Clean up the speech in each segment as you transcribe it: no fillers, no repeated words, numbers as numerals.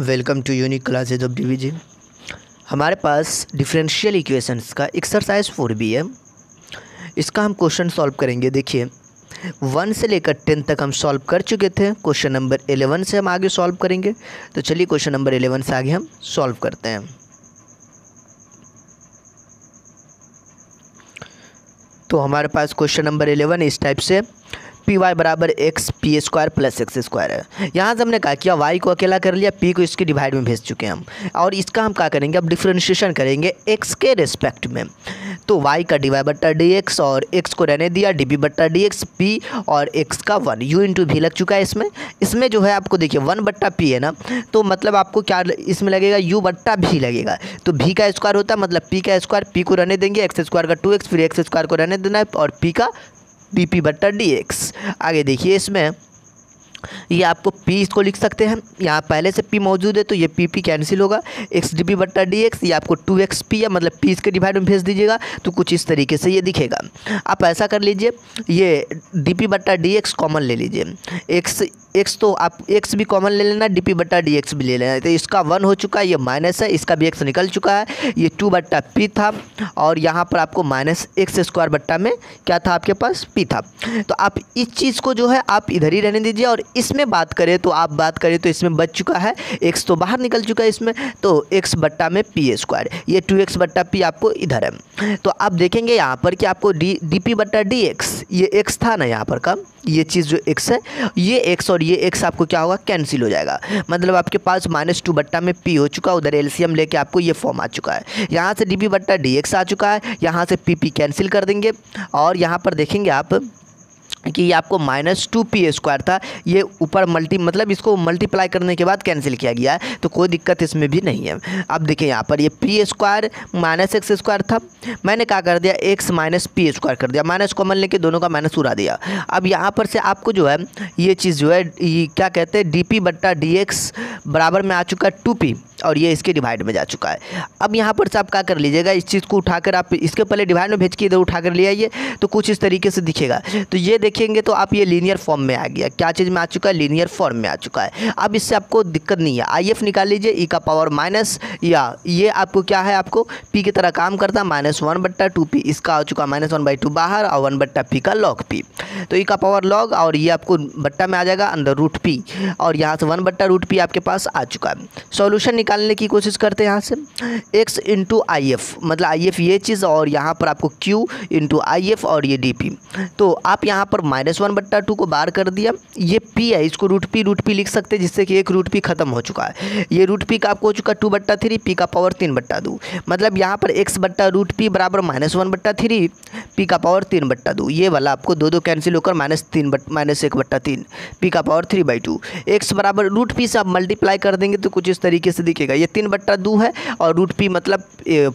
Welcome to unique classes of division. हमारे पास differential equations का एक्सरसाइज 4 भी है। इसका हम क्वेश्चन सॉल्व करेंगे। देखिए 1 से लेकर 10 तक हम सॉल्व कर चुके थे। क्वेश्चन नंबर 11 से हम आगे सॉल्व करेंगे। तो चलिए क्वेश्चन नंबर 11 से आगे हम सॉल्व करते हैं। तो हमारे पास क्वेश्चन नंबर 11 इस टाइप से पी वाई बराबर x p square plus x square है। यहाँ से हमने क्या किया, वाई को अकेला कर लिया, पी को इसके डिवाइड में भेज चुके हैं हम। और इसका हम क्या करेंगे, अब डिफ्रेंशिएशन करेंगे एक्स के रेस्पेक्ट में। तो वाई का डी वाई बट्टा डी एक्स और एक्स को रहने दिया डी बी बट्टा डी एक्स, पी और एक्स का 1 यू इंटू भी लग चुका है। इसमें जो है आपको देखिए 1 बट्टा पी है ना, तो मतलब आपको क्या इसमें लगेगा, यू बट्टा भी लगेगा। तो भी का स्क्वायर होता है मतलब पी का स्क्वायर, पी को रहने देंगे, एक्स स्क्वायर का 2x, फिर एक्स स्क्वायर को रहने देना है और पी का बी पी बट्टा डी एक्स। आगे देखिए इसमें ये आपको पी इसको लिख सकते हैं, यहाँ पहले से पी मौजूद है तो ये पी पी कैंसिल होगा। एक्स डी पी बट्टा डी एक्स, ये आपको 2x पी है मतलब पी इसके डिवाइड में भेज दीजिएगा तो कुछ इस तरीके से ये दिखेगा। आप ऐसा कर लीजिए, ये डी पी बट्टा डी एक्स कॉमन ले लीजिए, एक्स तो आप एक्स भी कॉमन ले लेना, डी पी बट्टा डी एक्स भी ले लेना। तो इसका 1 हो चुका है, ये माइनस है, इसका भी एक्स निकल चुका है, ये 2 बट्टा पी था और यहाँ पर आपको माइनस एक्स स्क्वायर बट्टा में क्या था आपके पास, पी था। तो आप इस चीज़ को जो है आप इधर ही रहने दीजिए। और इसमें बात करें तो आप बात करें तो इसमें बच चुका है, एक्स तो बाहर निकल चुका है इसमें, तो एक्स बट्टा में पी स्क्वायर, ये 2x बट्टा पी आपको इधर है। तो आप देखेंगे यहाँ पर कि आपको डी पी बट्टा डी एक्स, ये एक्स था ना यहाँ पर का, ये चीज़ जो एक्स है, ये एक्स और ये एक्स आपको क्या होगा, कैंसिल हो जाएगा। मतलब आपके पास -2 बट्टा में पी हो चुका, उधर एलसीएम लेके आपको ये फॉर्म आ चुका है। यहाँ से डी पी बट्टा डी एक्स आ चुका है, यहाँ से पी पी कैंसिल कर देंगे और यहाँ पर देखेंगे आप कि ये आपको -2p स्क्वायर था, ये ऊपर इसको मल्टीप्लाई करने के बाद कैंसिल किया गया है, तो कोई दिक्कत इसमें भी नहीं है। अब देखिए यहाँ पर ये पी स्क्वायर -x स्क्वायर था, मैंने क्या कर दिया, x -p स्क्वायर कर दिया, माइनस कॉमन लेके दोनों का माइनस उड़ा दिया। अब यहाँ पर से आपको जो है ये चीज़ जो है क्या कहते हैं, डी पी बट्टा डी एक्स बराबर में आ चुका है 2p और ये इसके डिवाइड में जा चुका है। अब यहाँ पर से आप क्या कर लीजिएगा, इस चीज़ को उठाकर आप इसके पहले डिवाइड में भेज के इधर उठा कर ले आइए तो कुछ इस तरीके से दिखेगा। तो ये देखेंगे तो आप ये लीनियर फॉर्म में आ गया, क्या चीज़ में आ चुका है, लीनियर फॉर्म में आ चुका है। अब इससे आपको दिक्कत नहीं है। आईएफ निकाल लीजिए, ई का पावर माइनस, या ये आपको क्या है, आपको पी की तरह काम करता है, -1 बट्टा 2p, इसका आ चुका -1/2 बाहर और 1 बट्टा पी का लॉग पी, तो ई का पावर लॉग और ये आपको बट्टा में आ जाएगा √p और यहाँ से 1 बट्टा √p आपके पास आ चुका है। सोल्यूशन निकालने की कोशिश करते हैं यहाँ से, x इंटू आई एफ, मतलब आई एफ ये चीज़ और यहाँ पर आपको q इंटू आई एफ और ये डी पी। तो आप यहाँ पर -1 बट्टा 2 को बार कर दिया, ये p है, इसको √p लिख सकते हैं, जिससे कि एक √p ख़त्म हो चुका है। ये √p का आपको हो चुका 2/3, p का पावर 3/2, मतलब यहाँ पर x बट्टा √p बराबर -1/3, p का पावर 3/2, ये वाला आपको दो कैंसिल होकर -1/3, p का पावर 3/2, x बराबर √p से आप मल्टीप्लाई कर देंगे तो कुछ इस तरीके से दिखेगा। ये 3/2 है और √p मतलब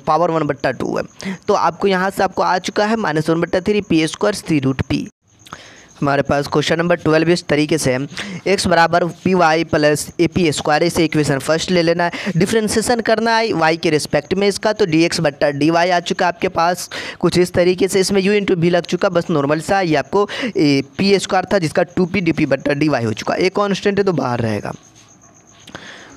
पावर 1/2 है। तो आपको यहाँ से आपको आ चुका है -1/3 पी स्क्वायर 3√p। हमारे पास क्वेश्चन नंबर 12 इस तरीके से है, एक्स बराबर p y plus A P square, इसे इक्वेशन फर्स्ट ले लेना है, डिफ्रेंसिएशन करना है वाई के रिस्पेक्ट में इसका, तो डी एक्स बट्टा डी वाई आ चुका है आपके पास कुछ इस तरीके से। इसमें यू इंटू भी लग चुका, बस नॉर्मल सा, ये आपको पी स्क्वायर था जिसका 2p डी पी बट्टा डी वाई हो चुका, एक कॉन्स्टेंट है तो बाहर रहेगा।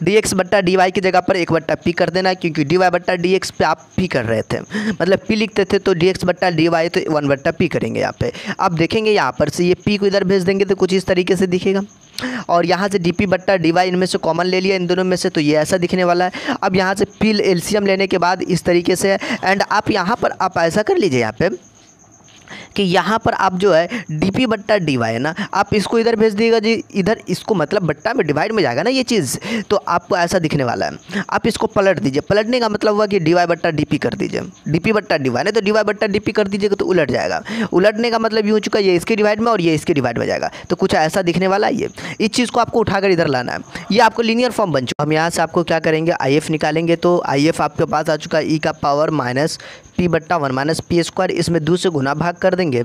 डी एक्स बट्टा डी वाई की जगह पर 1 बट्टा पी कर देना है, क्योंकि डी वाई बट्टा डी एक्स पे आप पी कर रहे थे, मतलब पी लिखते थे, तो डी एक्स बट्टा डी वाई तो 1 बट्टा पी करेंगे यहाँ पे। आप देखेंगे यहाँ पर से ये पी को इधर भेज देंगे तो कुछ इस तरीके से दिखेगा और यहाँ से डी पी बट्टा डी वाई, इनमें से कॉमन ले लिया इन दोनों में से, तो ये ऐसा दिखने वाला है। अब यहाँ से पी एलसीएम लेने के बाद इस तरीके से, एंड आप यहाँ पर आप ऐसा कर लीजिए यहाँ पर कि यहाँ पर आप जो है डी पी बट्टा डी वाई है ना, आप इसको इधर भेज दिएगा जी, इधर इसको मतलब बट्टा में डिवाइड में जाएगा ना ये चीज़, तो आपको ऐसा दिखने वाला है। आप इसको पलट दीजिए, पलटने का मतलब हुआ कि डी वाई बट्टा डी पी कर दीजिए, डी पी बट्टा डी वाई, नहीं तो डी वाई बट्टा डी पी कर दीजिएगा तो उलट जाएगा। उलटने का मतलब ये हो चुका, ये इसके डिवाइड में और ये इसके डिवाइड में जाएगा, तो कुछ ऐसा दिखने वाला है। ये इस चीज़ को आपको उठाकर इधर लाना है, ये आपको लीनियर फॉर्म बन चुका। हम यहाँ से आपको क्या करेंगे, आई एफ निकालेंगे, तो आई एफ आपके पास आ चुका ई का पावर -p बट्टा 1 -p स्क्वायर, इसमें 2 से गुना भाग कर देंगे,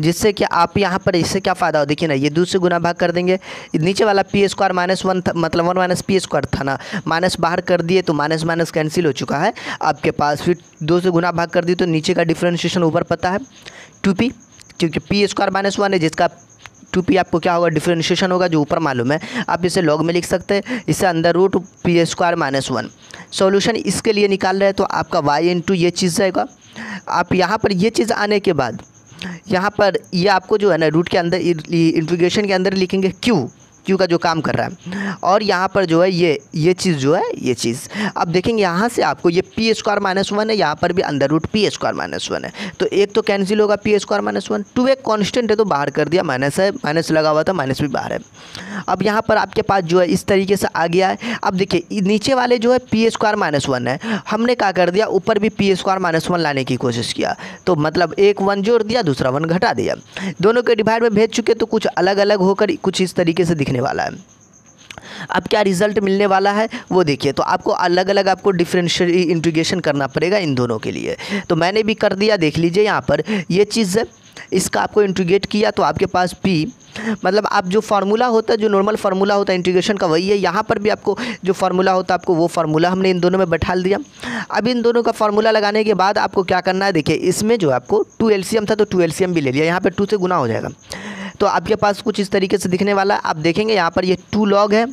जिससे कि आप यहाँ पर इससे क्या फ़ायदा हो, देखिए ना, ये 2 से गुना भाग कर देंगे, नीचे वाला पी स्क्वायर -1 मतलब 1 -p स्क्वायर था ना, माइनस बाहर कर दिए तो माइनस माइनस कैंसिल हो चुका है आपके पास, फिर 2 से गुना भाग कर दिए तो नीचे का डिफ्रेंशिएशन ऊपर पता है 2p, क्योंकि p स्क्वायर -1 है जिसका टू पी आपको क्या होगा, डिफ्रेंशिएशन होगा जो ऊपर मालूम है। आप इसे लॉग में लिख सकते हैं, इसे under root P square minus one. Solution इसके लिए निकाल रहे हैं तो आपका वाई इंटू ये चीज़ रहेगा। आप यहाँ पर ये चीज़ आने के बाद यहाँ पर ये आपको जो है ना रूट के अंदर इंटीग्रेशन के अंदर लिखेंगे क्यू, क्यू का जो काम कर रहा है। और यहाँ पर जो है ये चीज़ जो है ये चीज़ अब देखेंगे यहाँ से आपको ये पी स्क्वायर माइनस वन है, यहाँ पर भी under root P square minus one है। तो एक तो कैंसिल होगा p square minus one, two एक कॉन्स्टेंट है तो बाहर कर दिया, माइनस है, माइनस लगा हुआ था, माइनस भी बाहर है। अब यहाँ पर आपके पास जो है इस तरीके से आ गया है। अब देखिए नीचे वाले जो है पी स्क्वायर माइनस वन है, हमने क्या कर दिया ऊपर भी पी स्क्वायर माइनस वन लाने की कोशिश किया। तो मतलब एक वन जोड़ दिया, दूसरा वन घटा दिया, दोनों के डिवाइड में भेज चुके तो कुछ अलग अलग होकर कुछ इस तरीके से दिखने वाला है। अब क्या रिजल्ट मिलने वाला है वो देखिए। तो आपको अलग अलग आपको डिफरेंशियल इंटीग्रेशन करना पड़ेगा इन दोनों के लिए। तो मैंने भी कर दिया, देख लीजिए यहाँ पर ये चीज़ है, इसका आपको इंटीग्रेट किया तो आपके पास पी मतलब आप जो फार्मूला होता है, जो नॉर्मल फार्मूला होता है इंटीग्रेशन का वही है। यहाँ पर भी आपको जो फार्मूला होता है आपको वो फार्मूला हमने इन दोनों में बैठा दिया। अब इन दोनों का फार्मूला लगाने के बाद आपको क्या करना है, देखिए इसमें जो आपको टू एलसीएम था तो टू एलसीएम भी ले लिया, यहाँ पर टू से गुना हो जाएगा। तो आपके पास कुछ इस तरीके से दिखने वाला है। आप देखेंगे यहाँ पर ये टू लॉग है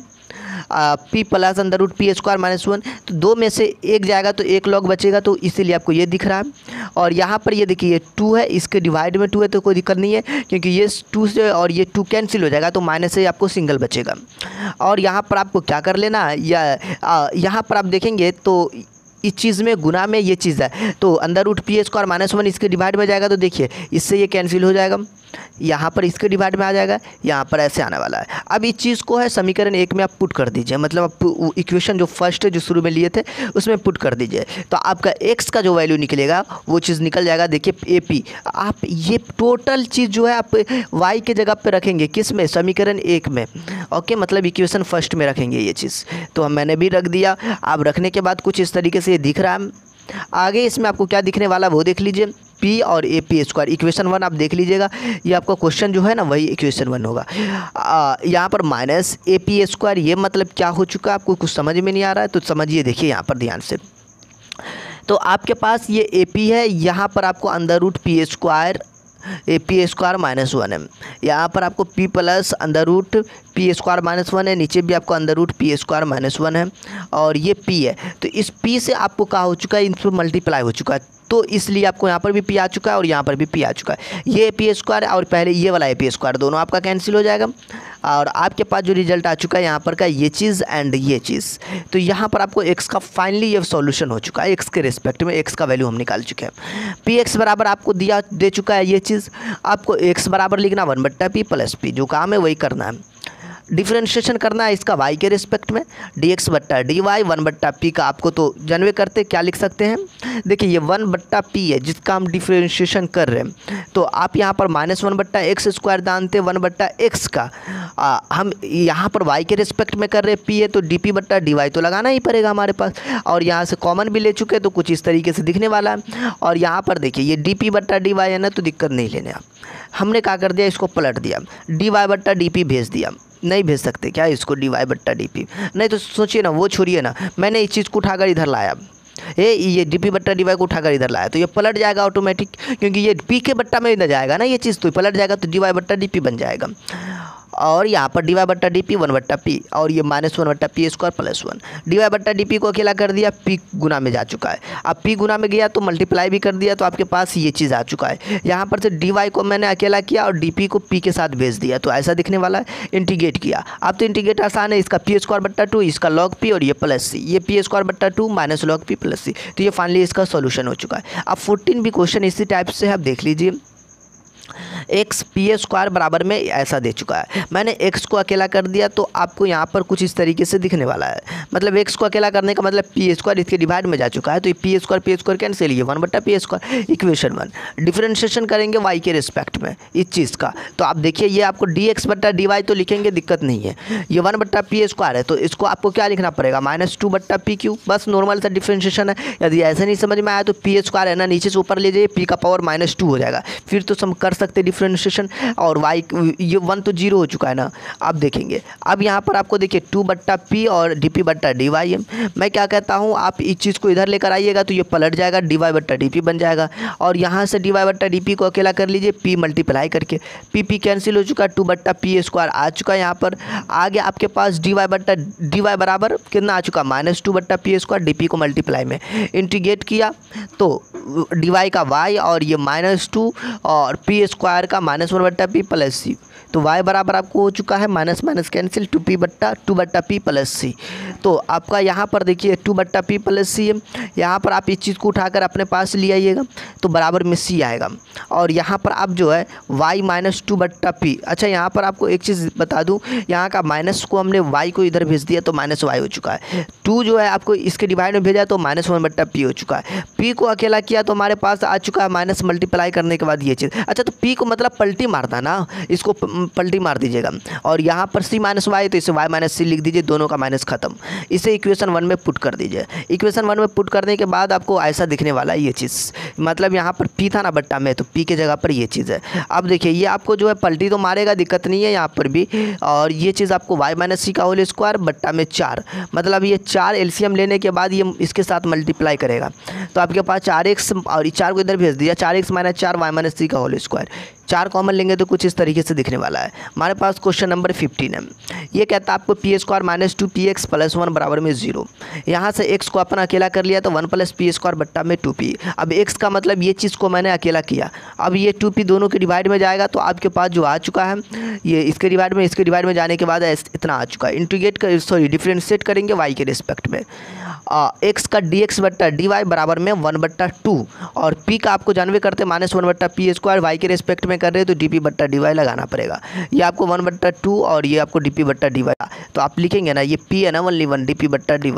p plus under root P square minus one, तो दो में से एक जाएगा तो एक लॉग बचेगा, तो इसीलिए आपको ये दिख रहा है। और यहाँ पर ये देखिए ये टू है, इसके डिवाइड में टू है तो कोई दिक्कत नहीं है, क्योंकि ये टू से और ये टू कैंसिल हो जाएगा तो माइनस से आपको सिंगल बचेगा। और यहाँ पर आपको क्या कर लेना है, यहाँ पर आप देखेंगे तो इस चीज़ में गुना में ये चीज़ है तो under root P square minus one इसके डिवाइड में जाएगा, तो देखिए इससे ये कैंसिल हो जाएगा, यहाँ पर इसके डिवाइड में आ जाएगा, यहाँ पर ऐसे आने वाला है। अब इस चीज़ को है समीकरण एक में आप पुट कर दीजिए, मतलब आप इक्वेशन जो फर्स्ट है जो शुरू में लिए थे उसमें पुट कर दीजिए तो आपका एक्स का जो वैल्यू निकलेगा वो चीज़ निकल जाएगा। देखिए ए पी, आप ये टोटल चीज़ जो है आप वाई के जगह पर रखेंगे, किस में, समीकरण एक में, ओके, मतलब इक्वेशन फर्स्ट में रखेंगे ये चीज़। तो मैंने भी रख दिया। आप रखने के बाद कुछ इस तरीके से दिख रहा है। आगे इसमें आपको क्या दिखने वाला वो देख लीजिए, पी और a P square, equation one आप देख लीजिएगा, ये आपका क्वेश्चन जो है ना वही इक्वेशन वन होगा। यहाँ पर माइनस ए पी स्क्वायर, ये मतलब क्या हो चुका आपको कुछ समझ में नहीं आ रहा है तो समझिए, देखिए यहाँ पर ध्यान से। तो आपके पास ये ए पी है, यहाँ पर आपको under root P square a P square minus one है, यहाँ पर आपको p plus under root P square minus one है, नीचे भी आपको under root P square minus one है और ये पी है। तो इस पी से आपको क्या हो चुका है, इनसे मल्टीप्लाई हो चुका है तो इसलिए आपको यहाँ पर भी पी आ चुका है और यहाँ पर भी पी आ चुका है। ये ए पी स्क्वायर और पहले ये वाला ए पी स्क्वायर दोनों आपका कैंसिल हो जाएगा और आपके पास जो रिजल्ट आ चुका है यहाँ पर का ये चीज़ एंड ये चीज़। तो यहाँ पर आपको एक्स का फाइनली ये सॉल्यूशन हो चुका है, एक्स के रिस्पेक्ट में एक्स का वैल्यू हम निकाल चुके हैं। पी एक्स बराबर आपको दिया दे चुका है ये चीज़, आपको एक्स बराबर लिखना वन बट्टा पी प्लस पी, जो काम है वही करना है। डिफ्रेंशिएशन करना है इसका वाई के रिस्पेक्ट में, डी एक्स बट्टा डी वाई वन बट्टा पी का आपको तो जनवे करते क्या लिख सकते हैं, देखिए ये वन बट्टा पी है जिसका हम डिफ्रेंशिएशन कर रहे हैं। तो आप यहाँ पर माइनस वन बट्टा एक्स स्क्वायर जानते वन बट्टा एक्स का हम यहाँ पर वाई के रिस्पेक्ट में कर रहे हैं, पी है तो डी पी बट्टा डी वाई तो लगाना ही पड़ेगा हमारे पास। और यहाँ से कॉमन भी ले चुके तो कुछ इस तरीके से दिखने वाला है। और यहाँ पर देखिए ये डी पी बट्टा डी वाई है ना, तो दिक्कत नहीं लेने आप, हमने क्या कर दिया इसको पलट दिया, डी वाई बट्टा डी पी भेज दिया, नहीं भेज सकते क्या इसको डी वाई बट्टा डी पी, नहीं तो सोचिए ना वो छोड़िए ना, मैंने इस चीज़ को उठाकर इधर लाया, ये डी पी बट्टा डी वाई को उठाकर इधर लाया तो ये पलट जाएगा ऑटोमेटिक, क्योंकि ये पी के बट्टा में इधर जाएगा ना ये चीज़, तो पलट जाएगा तो डी वाई बट्टा डी पी बन जाएगा। और यहाँ पर डी वाई बट्टा डी पी वन बट्टा पी और ये माइनस वन बट्टा p square plus one, d Y बट्टा डी पी को अकेला कर दिया, पी गुना में जा चुका है। अब पी गुना में गया तो मल्टीप्लाई भी कर दिया तो आपके पास ये चीज़ आ चुका है। यहाँ पर से डी वाई को मैंने अकेला किया और डी पी को पी के साथ भेज दिया तो ऐसा दिखने वाला है। इंटीग्रेट किया, अब तो इंटीग्रेट आसान है, इसका पी स्क्वायर बट्टा टू, इसका लॉग पी और ये प्लस सी, ये पी स्क्वायर बट्टा two minus log p plus c, तो ये फाइनली इसका सोल्यूशन हो चुका है। अब 14 भी क्वेश्चन इसी टाइप से आप देख लीजिए, एक्स पी स्क्वायर बराबर में ऐसा दे चुका है, मैंने एक्स को अकेला कर दिया तो आपको यहाँ पर कुछ इस तरीके से दिखने वाला है, मतलब एक्स को अकेला करने का मतलब पी स्क्वायर इसके डिवाइड में जा चुका है तो ये पी स्क्वायर कैंसिल, ये वन बट्टा p square, equation one. Differentiation करेंगे वाई के रिस्पेक्ट में इस चीज़ का, तो आप देखिए ये आपको डी एक्स बट्टा डी वाई तो लिखेंगे दिक्कत नहीं है, ये वन बट्टा पी स्क्वायर है तो इसको आपको क्या लिखना पड़ेगा, माइनस टू बट्टा पी क्यू, बस नॉर्मल सा डिफ्रेंशिएशन है। यदि ऐसे नहीं समझ में आया तो पी स्क्वायर है ना नीचे से ऊपर ले जाइए, पी का पावर माइनस टू हो जाएगा, फिर तो हम कर सकते डिफ्रेंशिएशन, और वाई ये 1 तो 0 हो चुका है ना। अब देखेंगे, अब यहाँ पर आपको देखिए 2/p और डी पी बट्टा डी वाई एम। मैं क्या कहता हूँ, आप इस चीज़ को इधर लेकर आइएगा तो ये पलट जाएगा, डी वाई बट्टा डी पी बन जाएगा। और यहाँ से डी वाई बट्टा डी पी को अकेला कर लीजिए, p मल्टीप्लाई करके, p कैंसिल हो चुका, 2/p स्क्वायर आ चुका है। यहाँ पर आ गया आपके पास डी वाई बट्टा डी वाई बराबर कितना आ चुका, -2/p स्क्वायर, डी पी को मल्टीप्लाई में इंटीग्रेट किया तो डी वाई का वाई और ये -2 और पी स्क्वायर का -1/p प्लस सी। तो वाई बराबर आपको हो चुका है minus cancel 2/p plus c. तो आपका यहाँ पर देखिए 2/p प्लस सी है। यहाँ पर आप इस चीज़ को उठाकर अपने पास ले आइएगा तो बराबर में सी आएगा। और यहाँ पर आप जो है वाई -2/p। अच्छा यहाँ पर आपको एक चीज़ बता दूँ, यहाँ का माइनस को हमने वाई को इधर भेज दिया तो -y हो चुका है। 2 जो है आपको इसके डिवाइड में भेजा तो -1/p हो चुका है। पी को अकेला किया तो हमारे पास आ चुका है माइनस मल्टीप्लाई करने के बाद ये चीज़। अच्छा तो पी को मतलब पलटी मारना ना, इसको पलटी मार दीजिएगा। और यहाँ पर सी -y तो इसे y -c लिख दीजिए, दोनों का माइनस खत्म। इसे इक्वेशन 1 में पुट कर दीजिए। इक्वेशन 1 में पुट करने के बाद आपको ऐसा दिखने वाला है ये चीज़, मतलब यहाँ पर p था ना बट्टा में, तो p के जगह पर ये चीज़ है। अब देखिए ये आपको जो है पलटी तो मारेगा, दिक्कत नहीं है यहाँ पर भी। और ये चीज़ आपको y -c का होल स्क्वायर बट्टा में 4, मतलब ये 4 एलसीएम लेने के बाद ये इसके साथ मल्टीप्लाई करेगा तो आपके पास 4x, और 4 को इधर भेज दिया, 4x - 4 y -c का होल स्क्वायर। 4 कॉमन लेंगे तो कुछ इस तरीके से दिखने वाला है। हमारे पास क्वेश्चन नंबर 15 है। ये कहता है आपको पी स्क्वायर -2px प्लस 1 बराबर में 0। यहाँ से x को अपन अकेला कर लिया तो 1 + p स्क्वायर बट्टा में 2p। अब x का मतलब ये चीज़ को मैंने अकेला किया, अब ये 2p दोनों के डिवाइड में जाएगा तो आपके पास जो आ चुका है ये इसके डिवाइड में, इसके डिवाइड में जाने के बाद इतना आ चुका है। इंटीग्रेट कर डिफ्रेंशिएट करेंगे y के रिस्पेक्ट में। x का dx बट्टा dy बराबर में 1/2, और p का आपको जानवे करते -1/p स्क्वायर, y के रिस्पेक्ट में कर रहे हैं तो dp बट्टा dy लगाना पड़ेगा। ये आपको 1/2 और ये आपको dp बट्टा dy, तो आप लिखेंगे ना ये p है ना, 1/1 dp बट्टा dy।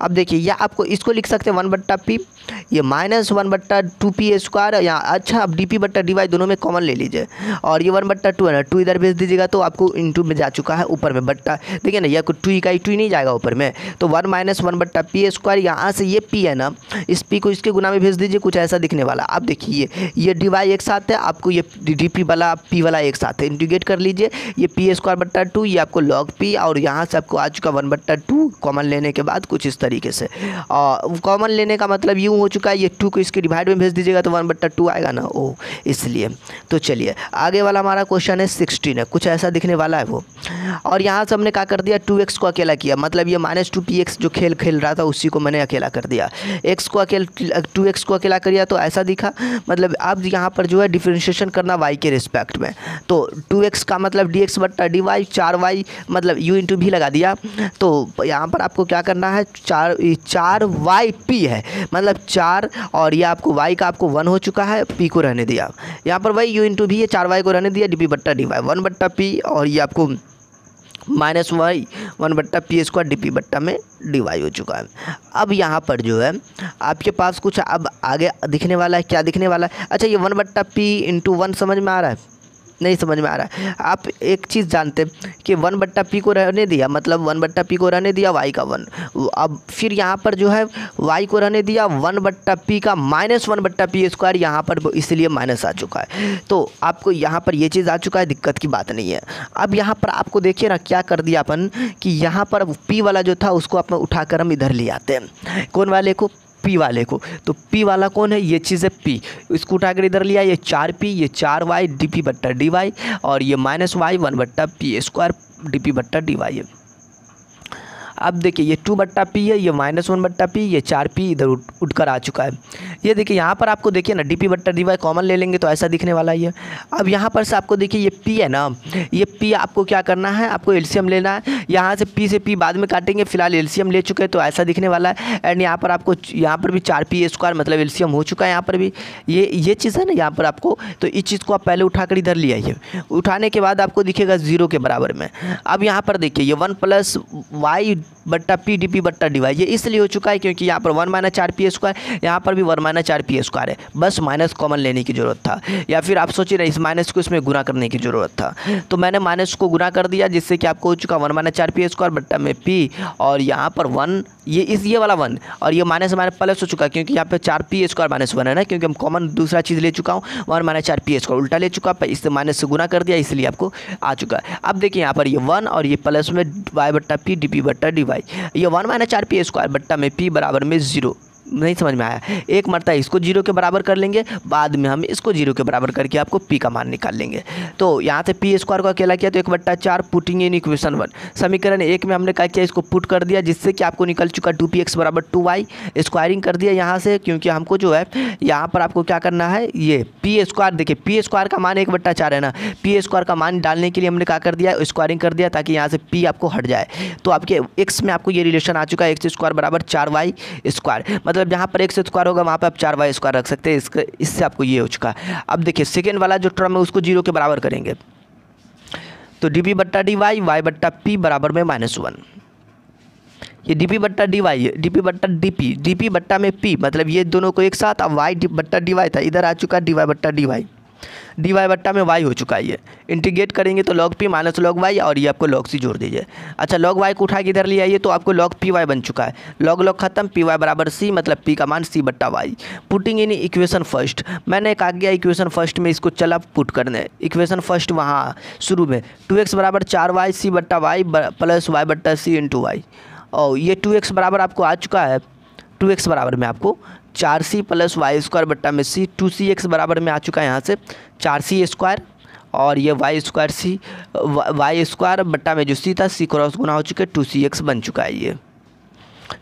अब देखिए या आपको इसको लिख सकते हैं 1/p, ये -1/2p स्क्वायर। यहाँ अच्छा आप dp बट्टा dy दोनों में कॉमन ले लीजिए, और ये 1/2 है ना, 2 इधर भेज दीजिएगा तो आपको इंटू में जा चुका है ऊपर में बट्टा। देखिए ना, यह 2 नहीं जाएगा ऊपर में, तो 1 - 1/p स्क्वायर। यहाँ से ये p है ना, इस p को इसके गुना में भेज दीजिए, कुछ ऐसा दिखने वाला। आप देखिए ये dy एक साथ है, आपको ये dp वाला p वाला एक साथ है, इंटीग्रेट कर लीजिए। ये p स्क्वायर बट्टा 2, ये आपको log p, और यहाँ से आपको आ चुका 1/2 कॉमन लेने के बाद कुछ इस तरीके से। कॉमन लेने का मतलब यूँ हो चुका है ये 2 को इसके डिवाइड में भेज दीजिएगा तो 1/2 आएगा ना, ओ इसलिए। तो चलिए आगे वाला हमारा क्वेश्चन है 16 है, कुछ ऐसा दिखने वाला है वो। और यहाँ से हमने क्या कर दिया, 2x को अकेला किया, मतलब ये -2px जो खेल रहा था उसी को मैंने अकेला कर दिया। x को अकेला 2x को अकेला कर दिया तो ऐसा दिखा, मतलब आप यहाँ पर जो है डिफ्रेंशिएशन करना y के रिस्पेक्ट में। तो 2x का मतलब dx बट्टा dy, 4y मतलब u इंटू भी लगा दिया। तो यहाँ पर आपको क्या करना है, 4y p है, मतलब 4, और ये आपको y का आपको 1 हो चुका है, p को रहने दिया। यहाँ पर वही u इंटू भी है, 4y को रहने दिया, dp बट्टा dy 1/p, और ये आपको -y 1/p स्क्वायर dp बट्टा में dy हो चुका है। अब यहाँ पर जो है आपके पास कुछ अब आगे दिखने वाला है, क्या दिखने वाला है। अच्छा ये 1/p इंटू 1 समझ में आ रहा है, नहीं समझ में आ रहा है। आप एक चीज़ जानते कि 1/p को रहने दिया, मतलब 1/p को रहने दिया y का 1। अब फिर यहाँ पर जो है y को रहने दिया, 1/p का -1/p स्क्वायर, यहाँ पर इसलिए माइनस आ चुका है। तो आपको यहाँ पर ये चीज़ आ चुका है, दिक्कत की बात नहीं है। अब यहाँ पर आपको देखिए ना क्या कर दिया अपन, कि यहाँ पर p वाला जो था उसको अपन उठाकर हम इधर ले आते हैं। कौन वाले को, p वाले को। तो p वाला कौन है, ये चीज़ है p, इसको उठाकर इधर लिया, ये 4p, ये 4y dp बट्टा dy, और ये -y 1/p स्क्वायर dp बट्टा dy है। अब देखिए ये 2/p है, ये -1/p, ये 4p इधर उठकर आ चुका है। ये देखिए यहाँ पर आपको देखिए ना dp बट्टा dy कॉमन ले लेंगे तो ऐसा दिखने वाला है। अब यहाँ पर से आपको देखिए ये p है ना, ये p आपको क्या करना है, आपको एलसीएम लेना है। यहाँ से p बाद में काटेंगे, फिलहाल एलसीएम ले चुके हैं तो ऐसा दिखने वाला है। एंड यहाँ पर आपको यहाँ पर भी 4p स्क्वायर मतलब एलसीएम हो चुका है। यहाँ पर भी ये चीज़ है ना, यहाँ पर आपको तो इस चीज़ को आप पहले उठाकर इधर ले आइए, उठाने के बाद आपको दिखेगा 0 के बराबर में। अब यहाँ पर देखिए ये 1 + y बट्टा पी डी पी बट्टा डी वाई, ये इसलिए हो चुका है क्योंकि यहाँ पर 1 माइनस 4p स्क्वायर, यहाँ पर भी 1 माइनस 4p स्क्वायर है, बस माइनस कॉमन लेने की ज़रूरत था। या फिर आप सोचिए ना, इस माइनस को इसमें गुना करने की ज़रूरत था, तो मैंने माइनस को गुना कर दिया, जिससे कि आपको हो चुका 1 माइनस 4p स्क्वायर बट्टा में पी, और यहाँ पर 1 ये इस ये वाला 1 और ये माइनस माइनस प्लस हो चुका क्योंकि यहाँ पर 4p स्क्वायर माइनस 1 है ना, क्योंकि हम कॉमन दूसरा चीज़ ले चुका हूँ, 1 माइनस 4p स्क्वायर उल्टा ले चुका, इससे माइनस से गुना कर दिया, इसलिए आपको आ चुका है। अब देखिए यहाँ पर ये 1 और ये प्लस में वाई बट्टा पी डी पी बट्टा डी वाई, ये 1 माइनस 4p स्क्वायर बट्टा में पी बराबर में 0। नहीं समझ में आया, एक मरता इसको 0 के बराबर कर लेंगे, बाद में हम इसको 0 के बराबर करके आपको p का मान निकाल लेंगे। तो यहाँ से p स्क्वायर को अकेला किया तो 1/4 पुटिंग इन इक्वेशन 1, समीकरण 1 में हमने क्या किया, इसको पुट कर दिया, जिससे कि आपको निकल चुका 2px बराबर 2y, स्क्वायरिंग कर दिया यहाँ से, क्योंकि हमको जो है यहाँ पर आपको क्या करना है, ये पी स्क्वायर, देखिए पी स्क्वायर का मान 1/4 है ना, पी स्क्वायर का मान डालने के लिए हमने क्या कर दिया, स्क्वायरिंग कर दिया ताकि यहाँ से पी आपको हट जाए। तो आपके x में आपको ये रिलेशन आ चुका है, x स्क्वायर बराबर 4y स्क्वायर, मतलब जहाँ पर 1 स्क्वायर होगा वहाँ पर आप 4y स्क्वायर रख सकते हैं, इससे आपको ये हो चुका। अब देखिए सेकेंड वाला जो टर्म है उसको 0 के बराबर करेंगे, तो dp बट्टा dy, y बट्टा p बराबर में -1, ये dp बट्टा dy, dp बट्टा dp, dp बट्टा में p, मतलब ये दोनों को एक साथ, अब y बट्टा dy था, इधर आ चुका dy बट्टा dy, डी वाई बट्टा में वाई हो चुका है, ये इंटीग्रेट करेंगे तो log p minus log y, और ये आपको लॉग सी जोड़ दीजिए। अच्छा लॉग वाई को उठा के इधर ले आइए तो आपको लॉग पी वाई बन चुका है, लॉग लॉग खत्म, पी वाई बराबर सी, मतलब पी का मान सी बट्टा y. Putting in equation first, मैंने कहा गया इक्वेशन फर्स्ट में इसको चला पुट करने, इक्वेशन फर्स्ट वहाँ शुरू में 2x बराबर 4y सी बट्टा वाई प्लस वाई बट्टा सी इंटू वाई, और ये 2x बराबर आपको आ चुका है, 2x बराबर में आपको 4c प्लस वाई स्क्वायर बट्टा में c, 2cx बराबर में आ चुका है यहाँ से 4c स्क्वायर, और ये वाई स्क्वायर सी, वाई स्क्वायर बट्टा में जो c था c क्रॉस गुना हो चुका है 2cx बन चुका है ये।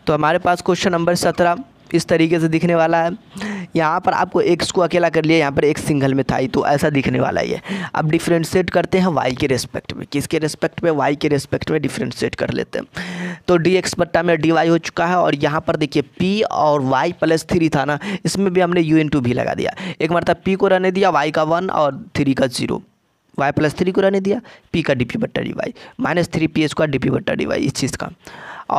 तो हमारे पास क्वेश्चन नंबर 17 इस तरीके से दिखने वाला है। यहाँ पर आपको x को अकेला कर लिया, यहाँ पर x सिंगल में था ही, तो ऐसा दिखने वाला ही है। अब डिफ्रेंशिएट करते हैं y के रेस्पेक्ट में, किसके रेस्पेक्ट में, y के रेस्पेक्ट में डिफ्रेंशिएट कर लेते हैं। तो dx बट्टा में dy हो चुका है, और यहाँ पर देखिए p और y प्लस 3 था ना, इसमें भी हमने u भी लगा दिया, एक मरतब p को रहने दिया, y का 1 और 3 का 0, y प्लस 3 को रहने दिया, p का dp बट्टा dy, minus 3p square dp बट्टा dy इस चीज़ का,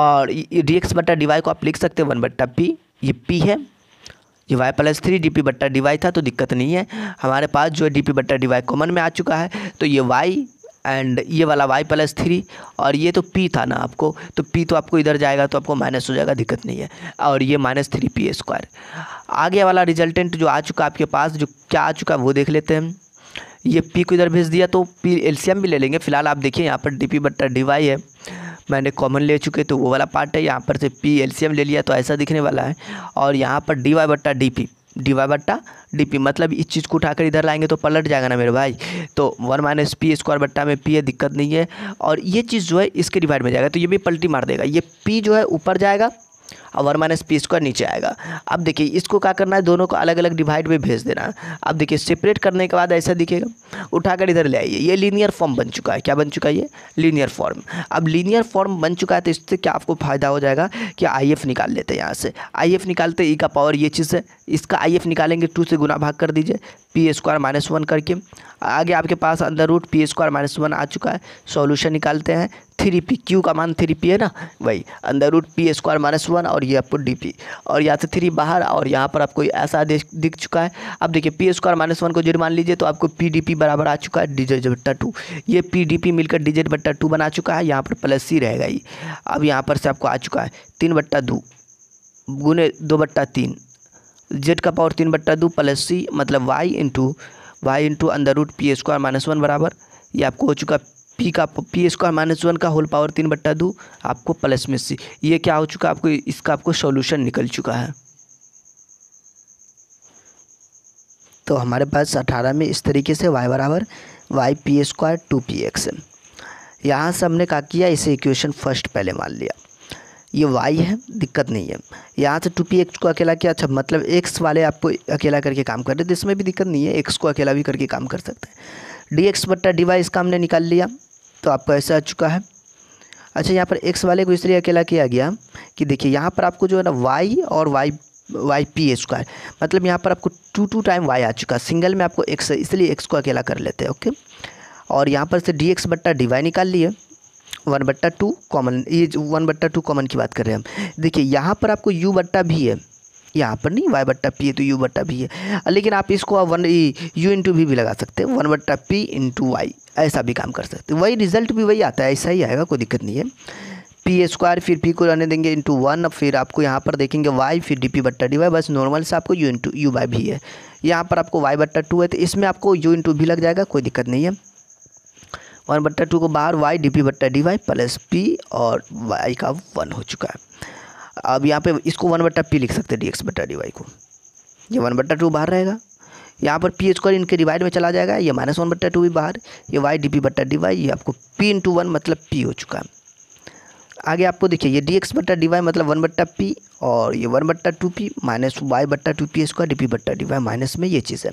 और dx बट्टा dy को आप लिख सकते हैं 1 बट्टा p, ये p है, ये y प्लस 3 डी पी बट्टा डी वाई था, तो दिक्कत नहीं है, हमारे पास जो है डी पी बट्टा डी वाई कॉमन में आ चुका है। तो ये y एंड ये वाला y प्लस 3, और ये तो p था ना आपको, तो p तो आपको इधर जाएगा तो आपको माइनस हो जाएगा, दिक्कत नहीं है, और ये -3p स्क्वायर। आगे वाला रिजल्टेंट जो आ चुका आपके पास, जो क्या आ चुका वो देख लेते हैं। ये p को इधर भेज दिया तो p एलसीएम भी ले लेंगे, फिलहाल आप देखिए यहाँ पर डी पी बट्टा डी वाई है, मैंने कॉमन ले चुके तो वो वाला पार्ट है, यहाँ पर से p एलसीएम ले लिया तो ऐसा दिखने वाला है, और यहाँ पर dy बट्टा dp, dy बट्टा dp, मतलब इस चीज़ को उठाकर इधर लाएंगे तो पलट जाएगा ना मेरे भाई, तो 1 माइनस पी स्क्वायर बट्टा में p है, दिक्कत नहीं है, और ये चीज़ जो है इसके डिवाइड में जाएगा तो ये भी पलटी मार देगा, ये p जो है ऊपर जाएगा और 1 माइनस p स्क्वायर नीचे आएगा। अब देखिए इसको क्या करना है, दोनों को अलग अलग डिवाइड में भेज देना। अब देखिए सेपरेट करने के बाद ऐसा दिखेगा, उठाकर इधर ले आइए, ये लीनियर फॉर्म बन चुका है, क्या बन चुका है, ये लीनियर फॉर्म। अब लीनियर फॉर्म बन चुका है तो इससे क्या आपको फ़ायदा हो जाएगा कि IF निकाल लेते हैं, यहाँ से IF निकालते, ई का पावर ये चीज़ है, इसका IF निकालेंगे 2 से गुना भाग कर दीजिए, पी स्क्वायर -1 करके, आगे आपके पास अंडर रूट पी स्क्वायर -1 आ चुका है। सॉल्यूशन निकालते हैं 3p, q का मान 3p है ना, वही अंडर रूट पी स्क्वायर -1, और ये आपको dp, और यहाँ से 3 बाहर, और यहाँ पर आपको ऐसा दिख चुका है। अब देखिए पी स्क्वायर -1 को जीरो मान लीजिए तो आपको पी डी पी बराबर आ चुका है dz बट्टा 2, ये पी डी पी मिलकर dz बट्टा 2 बना चुका है, यहाँ पर प्लस c रहेगा ही। अब यहाँ पर से आपको आ चुका है 3/2 गुने 2/3, जेड का पावर 3/2 प्लस सी, मतलब Y into under root P square -1 बराबर, ये आपको हो चुका पी का पी स्क्वायर -1 का होल पावर 3/2 आपको प्लस में सी, ये क्या हो चुका आपको, इसका आपको सॉल्यूशन निकल चुका है। तो हमारे पास 18 में इस तरीके से y बराबर वाई पी स्क्वायर 2px, यहाँ से हमने क्या किया, इसे इक्वेशन फर्स्ट पहले मान लिया, ये y है, दिक्कत नहीं है, यहाँ से 2px को अकेला किया, अच्छा मतलब x वाले आपको अकेला करके काम कर रहे तो इसमें भी दिक्कत नहीं है, x को अकेला भी करके काम कर सकते हैं। dx बट्टा dy इसका हमने निकाल लिया तो आपको ऐसा आ चुका है। अच्छा यहाँ पर x वाले को इसलिए अकेला किया गया कि देखिए यहाँ पर आपको जो है ना y और y p स्क्वायर, मतलब यहाँ पर आपको 2 टाइम y आ चुका, सिंगल में आपको x है इसलिए x को अकेला कर लेते हैं, ओके। और यहाँ पर से dx बट्टा dy निकाल लिए वन बट्टा टू कॉमन, ये जो वन बट्टा टू कॉमन की बात कर रहे हैं हम। देखिए यहाँ पर आपको u बट्टा भी है, यहाँ पर नहीं, y बट्टा p है तो u बट्टा भी है, लेकिन आप इसको आप वन u इंटू भी लगा सकते हैं, वन बट्टा p इंटू वाई, ऐसा भी काम कर सकते हैं। वही रिजल्ट भी वही आता है, ऐसा ही आएगा, कोई दिक्कत नहीं है। पी स्क्वायर फिर पी को रहने देंगे इंटू वन, फिर आपको यहाँ पर देखेंगे वाई, फिर डी पी बट्टा डी वाई, बस नॉर्मल से आपको यू इंटू यू वाई भी है, यहाँ पर आपको वाई बट्टा टू है तो इसमें आपको यू इंटू भी लग जाएगा, कोई दिक्कत नहीं है। वन बट्टा टू को बाहर वाई डी पी बट्टा डी वाई प्लस पी और वाई का वन हो चुका है। अब यहाँ पर इसको वन बट्टा पी लिख सकते हैं, डी एक्स बट्टा डी वाई को, ये वन बट्टा टू बाहर रहेगा, यहाँ पर पी स्क्वायर इनके डिवाइड में चला जाएगा, ये माइनस वन बट्टा टू भी बाहर, ये वाई डी पी बट्टा डी वाई, ये आपको पी इंटू वन मतलब पी हो चुका है। आगे आपको देखिए ये डी एक्स बट्टा डी वाई मतलब वन बट्टा पी और ये वन बट्टा टू पी माइनस वाई बट्टा two P square D P बट्टा डी वाई माइनस में ये चीज़ है।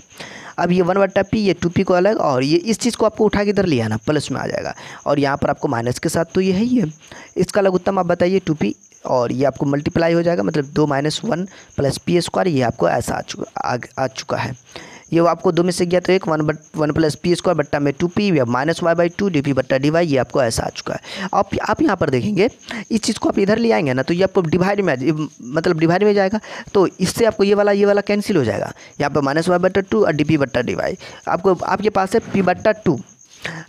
अब ये वन बट्टा पी, ये टू पी को अलग और ये इस चीज़ को आपको उठा के इधर ले आना, प्लस में आ जाएगा, और यहाँ पर आपको माइनस के साथ तो ये है ही है। इसका लघुत्तम आप बताइए टू पी और ये आपको मल्टीप्लाई हो जाएगा, मतलब दो minus one plus P square, ये आपको ऐसा आ चुका है। ये आपको दो में से गया तो एक, वन प्लस पी स्क्वायर बट्टा में टू पी या minus Y by two D P बट्टा डी वाई, ये आपको ऐसा आ चुका है। आप यहाँ पर देखेंगे इस चीज़ को आप इधर ले आएंगे ना तो ये आपको डिवाइड में, मतलब डिवाइड में जाएगा, तो इससे आपको ये वाला कैंसिल हो जाएगा, यहाँ पर माइनस वाई बट्टा टू और डी पी बट्टा डी वाई। आपको आपके पास है पी बट्टा टू,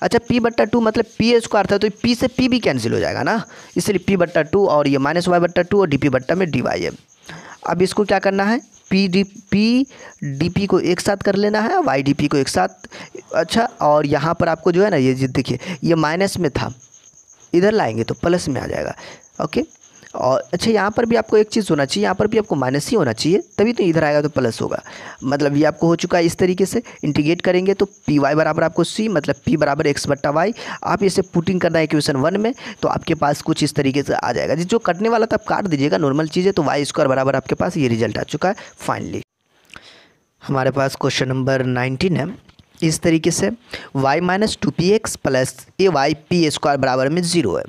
अच्छा पी बट्टा टू मतलब पी स्क्वायर था तो पी से पी भी कैंसिल हो जाएगा ना, इसलिए पी बट्टा टू और ये माइनस वाई बट्टा टू और डी पी बट्टा में डी वाई है। अब इसको क्या करना है, पी डी पी को एक साथ कर लेना है, वाई डी पी को एक साथ, अच्छा, और यहाँ पर आपको जो है ना ये देखिए ये माइनस में था, इधर लाएंगे तो प्लस में आ जाएगा, ओके। और अच्छा यहाँ पर भी आपको एक चीज़ होना चाहिए, यहाँ पर भी आपको माइनस ही होना चाहिए तभी तो इधर आएगा तो प्लस होगा, मतलब ये आपको हो चुका है। इस तरीके से इंटीग्रेट करेंगे तो पी वाई बराबर आपको सी, मतलब पी बराबर एक्स बट्टा वाई, आप इसे पुटिंग करना है इक्वेशन वन में, तो आपके पास कुछ इस तरीके से आ जाएगा। जो कटने वाला था आप काट दीजिएगा, नॉर्मल चीज़ है, तो वाई स्क्वायर बराबर आपके पास ये रिजल्ट आ चुका है। फाइनली हमारे पास क्वेश्चन नंबर 19 है, इस तरीके से y minus two P x plus ए वाई पी स्क्वायर बराबर में जीरो है।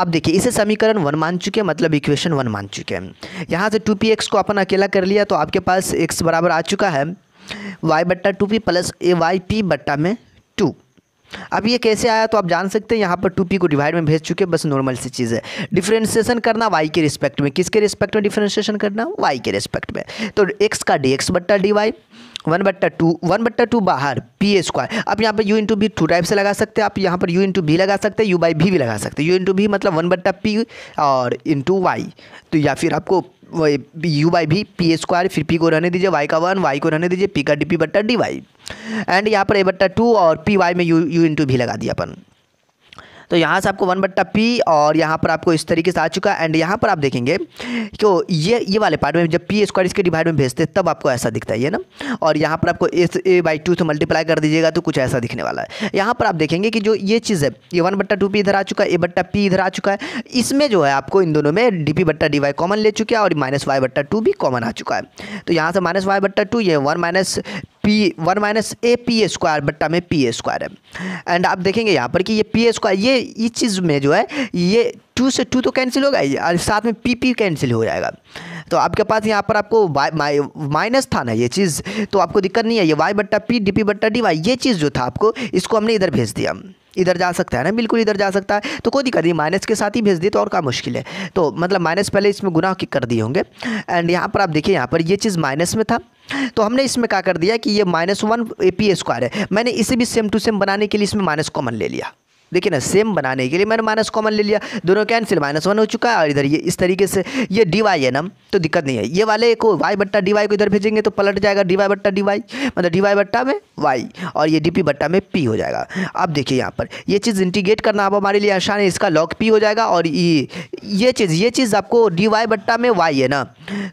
अब देखिए इसे समीकरण वन मान चुके हैं, मतलब इक्वेशन वन मान चुके हैं। यहाँ से टू पी एक्स को अपन अकेला कर लिया तो आपके पास x बराबर आ चुका है y बट्टा टू पी प्लस ए वाई पी बट्टा में टू। अब ये कैसे आया तो आप जान सकते हैं, यहाँ पर टू पी को डिवाइड में भेज चुके, बस नॉर्मल सी चीज़ है। डिफ्रेंसिएशन करना वाई के रिस्पेक्ट में, किसके रिस्पेक्ट में डिफ्रेंसिएशन करना, वाई के रिस्पेक्ट में, तो एक्स का डी एक्स बट्टा डी वाई, वन बट्टा टू बाहर पी स्क्वायर। अब यहाँ पर यू इंटू भी टू टाइप से लगा सकते हैं, आप यहाँ पर यू इंटू भी लगा सकते हैं, यू बाई भी लगा सकते हैं। यू इंटू भी मतलब वन बट्टा पी और इंटू वाई, तो या फिर आपको यू बाई भी पी स्क्वायर, फिर पी को रहने दीजिए, वाई का वन, वाई को रहने दीजिए, पी का डी पी बट्टा डी वाई, एंड यहाँ पर ए बट्टा टू और पी वाई में यू इंटू भी लगा दिया अपन, तो यहाँ से आपको वन बट्टा पी और यहाँ पर आपको इस तरीके से आ चुका। एंड यहाँ पर आप देखेंगे तो ये वाले पार्ट में जब पी स्क्वायर इसके डिवाइड में भेजते तब आपको ऐसा दिखता है ये ना, और यहाँ पर आपको ए बाई टू से मल्टीप्लाई कर दीजिएगा तो कुछ ऐसा दिखने वाला है। यहाँ पर आप देखेंगे कि जो ये चीज़ है ये वन बट्टा टू पी इधर आ चुका है, ए बट्टा पी इधर आ चुका है, इसमें जो है आपको इन दोनों में डी पी बट्टा डी वाई कॉमन ले चुके हैं और माइनस वाई बट्टा टू भी कॉमन आ चुका है। तो यहाँ से माइनस वाई बट्टा टू, ये one minus A P square बट्टा में पी स्क्वायर है। एंड आप देखेंगे यहाँ पर कि ये पी स्क्वायर ये इस चीज़ में जो है ये टू से टू तो कैंसिल होगा और साथ में पी पी कैंसिल हो जाएगा, तो आपके पास यहाँ पर आपको माइनस था ना ये चीज़, तो आपको दिक्कत नहीं है। ये वाई बट्टा पी डी पी बट्टा डी वाई ये चीज़ जो था आपको इसको हमने इधर भेज दिया, इधर जा सकता है ना, बिल्कुल इधर जा सकता है, तो कोई दिक्कत नहीं, माइनस के साथ ही भेज दिए तो और क्या मुश्किल है। तो मतलब माइनस पहले इसमें गुनाह कर दिए होंगे। एंड यहाँ पर आप देखिए यहाँ पर ये चीज़ माइनस में था तो हमने इसमें क्या कर दिया कि ये minus one A P square है, मैंने इसे भी सेम टू सेम बनाने के लिए इसमें माइनस कॉमन ले लिया, देखिए ना सेम बनाने के लिए मैंने माइनस कॉमन ले लिया, दोनों कैंसिल, माइनस वन हो चुका है। और इधर ये इस तरीके से ये डी वाई है ना, तो दिक्कत नहीं है, ये वाले को वाई बट्टा डी वाई को इधर भेजेंगे तो पलट जाएगा डी वाई बट्टा डी वाई, मतलब डी वाई बट्टा में वाई और ये डी पी बट्टा में पी हो जाएगा। अब देखिए यहाँ पर ये चीज़ इंटीग्रेट करना अब हमारे लिए आसान है, इसका लॉग पी हो जाएगा और ये चीज़ आपको डी वाई बट्टा में वाई है ना,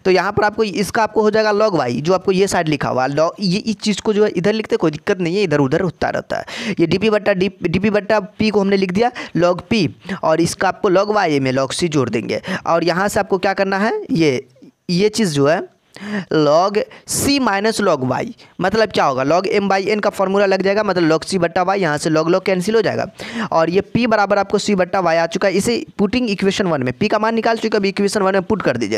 तो यहाँ पर आपको इसका आपको हो जाएगा लॉग वाई, जो आपको ये साइड लिखा हुआ लॉग, ये इस चीज़ को जो है इधर लिखते कोई दिक्कत नहीं है, इधर उधर होता रहता है। ये डी पी बट्टा को हमने लिख दिया log p और इसका आपको log y में log c जोड़ देंगे और यहाँ से आपको क्या करना है, ये चीज़ जो है लॉग सी माइनस लॉग वाई, मतलब क्या होगा लॉग एम बाई एन का फॉर्मूला लग जाएगा, मतलब लॉग सी बट्टा वाई, यहाँ से लॉग लॉग कैंसिल हो जाएगा और ये पी बराबर आपको सी बट्टा वाई आ चुका है। इसे पुटिंग इक्वेशन वन में, पी का मान निकाल चुके, अब इक्वेशन वन में पुट कर दीजिए।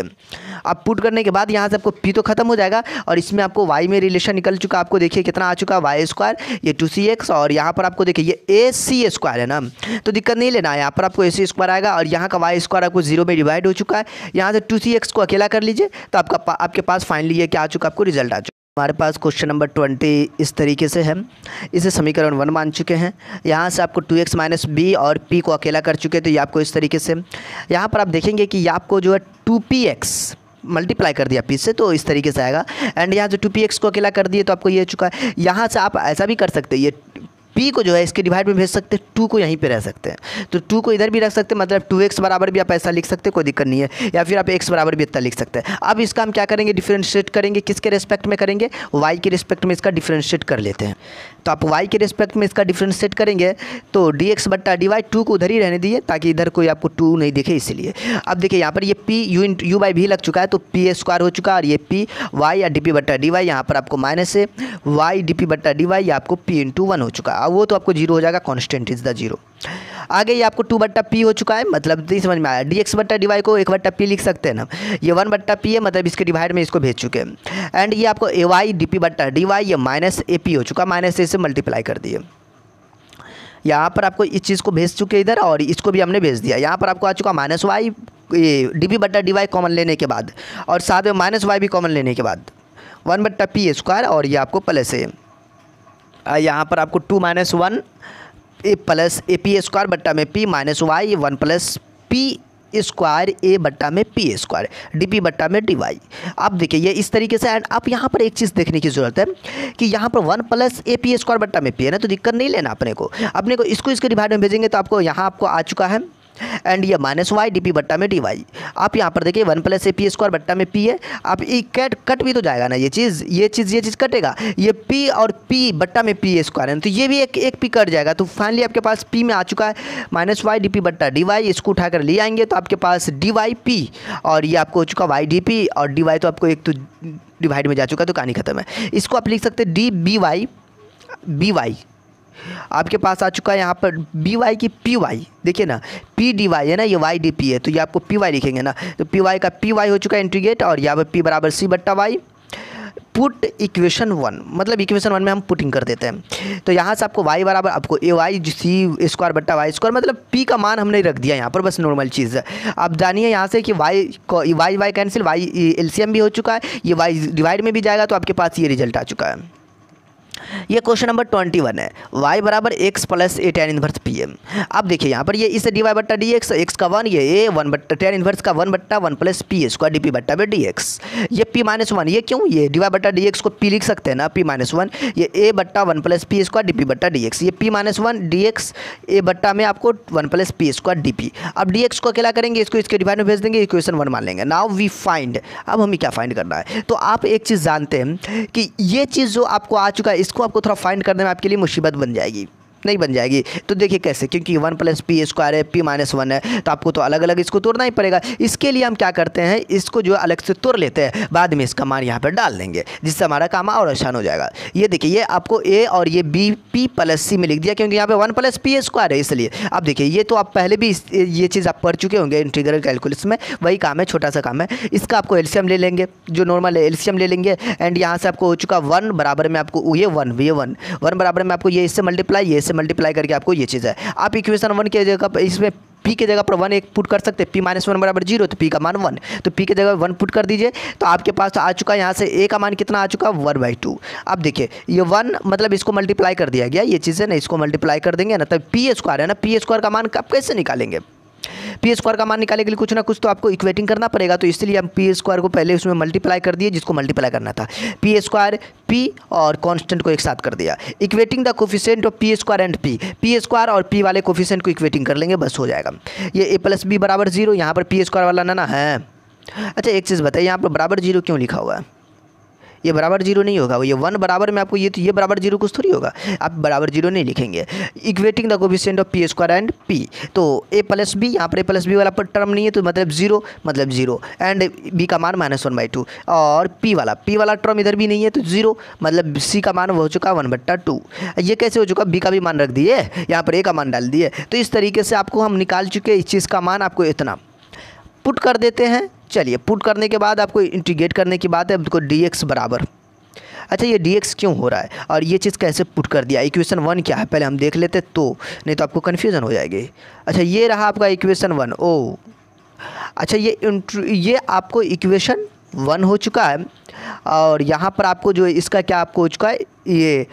अब पुट करने के बाद यहाँ से आपको पी तो खत्म हो जाएगा और इसमें आपको वाई में रिलेशन निकल चुका, आपको देखिए कितना आ चुका है वाई स्क्वायर, ये टू सी एक्स और यहाँ पर आपको देखिए ये ए सी स्क्वायर है ना, तो दिक्कत नहीं लेना है, यहाँ पर आपको ए सी स्क्वायर आएगा और यहाँ का वाई स्क्वायर आपको जीरो में डिवाइड हो चुका है, यहाँ से टू सी एक्स को अकेला कर लीजिए तो आपका आपके पास फाइनली ये क्या आ चुका, आपको रिजल्ट आ चुका। हमारे पास क्वेश्चन नंबर 20 इस तरीके से है, इसे समीकरण वन मान चुके हैं, यहाँ से आपको 2x माइनस बी और p को अकेला कर चुके हैं, तो ये आपको इस तरीके से यहाँ पर आप देखेंगे कि ये आपको जो है 2px मल्टीप्लाई कर दिया p से, तो इस तरीके से आएगा एंड यहाँ से 2px को अकेला कर दिए तो आपको ये चुका है। यहाँ से आप ऐसा भी कर सकते हैं, ये p को जो है इसके डिवाइड में भेज सकते हैं, 2 को यहीं पे रह सकते हैं, तो 2 को इधर भी रख सकते हैं, मतलब 2x बराबर भी आप ऐसा लिख सकते हैं, कोई दिक्कत नहीं है, या फिर आप x बराबर भी इतना लिख सकते हैं। अब इसका हम क्या करेंगे, डिफरेंशिएट करेंगे, किसके रिस्पेक्ट में करेंगे, y के रिस्पेक्ट में इसका डिफरेंशिएट कर लेते हैं। तो आप y के रिस्पेक्ट में इसका डिफरेंशिएट करेंगे तो dx बट्टा dy, 2 को उधर ही रहने दिए ताकि इधर कोई आपको 2 नहीं दिखे, इसीलिए अब देखिए यहाँ पर ये p u बाई v लग चुका है तो p स्क्वायर हो चुका है और ये p y या dp बट्टा dy, यहाँ पर आपको माइनस है y dp बट्टा dy, या आपको p इंटू 1 हो चुका है, वो तो आपको जीरो हो जाएगा, कांस्टेंट इज द जीरो। आगे ये आपको 2 बट्टा पी हो चुका है, मतलब समझ में आया, डी एक्स बट्टा डी वाई को 1 बट्टा पी लिख सकते हैं ना, ये 1 बट्टा पी है, मतलब इसके डिवाइड में इसको भेज चुके हैं एंड ये आपको ए वाई डी पी बट्टा डी वाई, ये माइनस ए पी हो चुका, माइनस ए से मल्टीप्लाई कर दिए, यहाँ पर आपको इस चीज़ को भेज चुके इधर और इसको भी हमने भेज दिया, यहाँ पर आपको आ चुका माइनस वाई डी पी बट्टा डी वाई कॉमन लेने के बाद और साथ में माइनस वाई भी कॉमन लेने के बाद 1 बट्टा पी स्क्वायर और ये आपको प्लस है, यहाँ पर आपको 2 minus 1 A plus A P square बट्टा में p minus Y 1 plus P square ए बट्टा में पी स्क्वायर डी पी बट्टा में डी वाई। अब देखिए ये इस तरीके से एंड अब यहाँ पर एक चीज़ देखने की ज़रूरत है कि यहाँ पर 1 प्लस ए पी स्क्वायर बट्टा में p है ना, तो दिक्कत नहीं लेना अपने को इसके डिवाइड में भेजेंगे तो आपको यहाँ आपको आ चुका है एंड ये माइनस वाई डी पी बट्टा में डी वाई। आप यहाँ पर देखिए 1 प्लस ए पी स्क्वायर बट्टा में पी है, आप कट भी तो जाएगा ना, ये चीज़ कटेगा, ये पी और पी बट्टा में पी स्क्वायर है तो ये भी एक पी कट जाएगा, तो फाइनली आपके पास पी में आ चुका है माइनस वाई डी पी बट्टा डी वाई, इसको उठाकर ले आएंगे तो आपके पास डी वाई पी और ये आपको हो चुका वाई डी पी और डी वाई तो आपको एक तो डिवाइड में जा चुका तो कहानी खत्म है। इसको आप लिख सकते डी बी वाई, आपके पास आ चुका है यहाँ पर बी वाई की पी वाई, देखिए ना पी डी वाई है ना, ये वाई डी पी है तो ये आपको पी वाई लिखेंगे ना, तो पी वाई का पी वाई हो चुका है इंटीग्रेट और यहाँ पर पी बराबर सी बट्टा वाई। पुट इक्वेशन वन, मतलब इक्वेशन वन में हम पुटिंग कर देते हैं, तो यहाँ से आपको y बराबर आपको ए वाई सी स्क्वायर बट्टा वाई स्क्वायर, मतलब p का मान हमने रख दिया यहाँ पर, बस नॉर्मल चीज़ है। आप जानिए यहाँ से कि y कैंसिल, y एलसीएम भी हो चुका है, ये y डिवाइड में भी जाएगा तो आपके पास ये रिजल्ट आ चुका है। ये क्वेश्चन नंबर 21 है, y बराबर एक्स प्लस ए टेन इन्वर्स पी एम। अब देखिए यहाँ पर ये इसे डी वाई बट्टा डी एक्स का 1, ये ए 1 बट्टा टेन इन्वर्स का 1 बट्टा 1 plus P square D P बट्टा में डी एक्स, ये p माइनस 1, ये क्यों ये डी वाई बट्टा डी एक्स को p लिख सकते हैं ना, p माइनस 1, ये a बट्टा 1 plus P square D P बट्टा डी एक्स, ये p माइनस 1 डी एक्स ए बट्टा में आपको 1 plus P square D P. अब डी एक्स को अकेला करेंगे, इसको इसके डिवाइड में भेज देंगे, इक्वेशन 1 मान लेंगे। नाउ वी फाइंड, अब हमें क्या फाइंड करना है, तो आप एक चीज़ जानते हैं कि ये चीज़ जो आपको आ चुका है इसको आपको थोड़ा फाइंड करने में आपके लिए मुसीबत बन जाएगी, नहीं बन जाएगी, तो देखिए कैसे, क्योंकि 1 प्लस पी स्क्वायर है, p माइनस 1 है तो आपको तो अलग अलग इसको तोड़ना ही पड़ेगा। इसके लिए हम क्या करते हैं, इसको जो अलग से तोड़ लेते हैं, बाद में इसका मान यहाँ पर डाल देंगे जिससे हमारा काम और आसान हो जाएगा। ये देखिए ये आपको a और ये b p प्लस सी में लिख दिया क्योंकि यहाँ पे 1 प्लस पी स्क्वायर है, इसलिए अब देखिए ये तो आप पहले भी ये चीज़ आप पढ़ चुके होंगे इंटीग्रल कैलकुलस में, वही काम है, छोटा सा काम है। इसका आपको एलसीएम ले लेंगे, जो नॉर्मल है एलसीएम ले लेंगे एंड यहाँ से आपको हो चुका 1 बराबर में आपको ये 1 बराबर में आपको ये इससे मल्टीप्लाई, ये मल्टीप्लाई करके आपको ये चीज़ है। आप इक्वेशन 1 के जगह पर इसमें p के जगह पर 1 एक पुट कर सकते हैं, p माइनस 1 बराबर 0 तो p का मान 1, तो p के जगह 1 पुट कर दीजिए तो आपके पास आ चुका है यहाँ से a का मान कितना आ चुका 1/2। अब देखिए ये 1 मतलब इसको मल्टीप्लाई कर दिया गया, ये चीज़ है ना, इसको मल्टीप्लाई कर देंगे ना तब पी स्क्वायर है ना, पी स्क्वायर का मान आप कैसे निकालेंगे, पी स्क्वायर का मान निकालने के लिए कुछ ना कुछ तो आपको इक्वेटिंग करना पड़ेगा, तो इसलिए हम पी स्क्वायर को पहले उसमें मल्टीप्लाई कर दिए जिसको मल्टीप्लाई करना था, पी स्क्वायर पी और कांस्टेंट को एक साथ कर दिया, equating the coefficient of P square and P, P square और पी वाले कोफिशिएंट को इक्वेटिंग कर लेंगे, बस हो जाएगा। ये ए प्लस बी बराबर 0, यहाँ पर पी स्क्वायर वाला ना है। अच्छा एक चीज़ बताइए यहाँ पर बराबर 0 क्यों लिखा हुआ है, ये बराबर जीरो नहीं होगा, ये वन बराबर में आपको ये बराबर जीरो कुछ थोड़ी होगा, आप बराबर जीरो नहीं लिखेंगे। Equating the coefficient of P square and P, तो ए प्लस बी, यहाँ पर ए प्लस बी वाला पर टर्म नहीं है तो मतलब जीरो एंड बी का मान -1/2 और पी वाला टर्म इधर भी नहीं है तो जीरो, मतलब सी का मान हो चुका 1/2। ये कैसे हो चुका, बी का भी मान रख दिए, यहाँ पर ए का मान डाल दिए। तो इस तरीके से आपको हम निकाल चुके इस चीज़ का मान, आपको इतना पुट कर देते हैं। चलिए पुट करने के बाद आपको इंटीग्रेट करने की बात है, आपको dx बराबर, अच्छा ये dx क्यों हो रहा है और ये चीज़ कैसे पुट कर दिया, इक्वेशन 1 क्या है पहले हम देख लेते, तो नहीं तो आपको कन्फ्यूज़न हो जाएगी। अच्छा ये रहा आपका इक्वेशन 1, ओ अच्छा ये आपको इक्वेशन 1 हो चुका है और यहाँ पर आपको जो इसका क्या आपको हो चुका है, ये